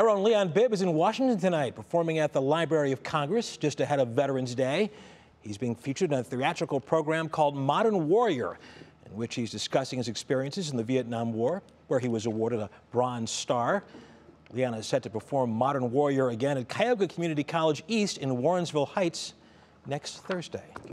Our own Leon Bibb is in Washington tonight, performing at the Library of Congress just ahead of Veterans Day. He's being featured in a theatrical program called Modern Warrior, in which he's discussing his experiences in the Vietnam War, where he was awarded a Bronze Star. Leon is set to perform Modern Warrior again at Cuyahoga Community College East in Warrensville Heights next Thursday.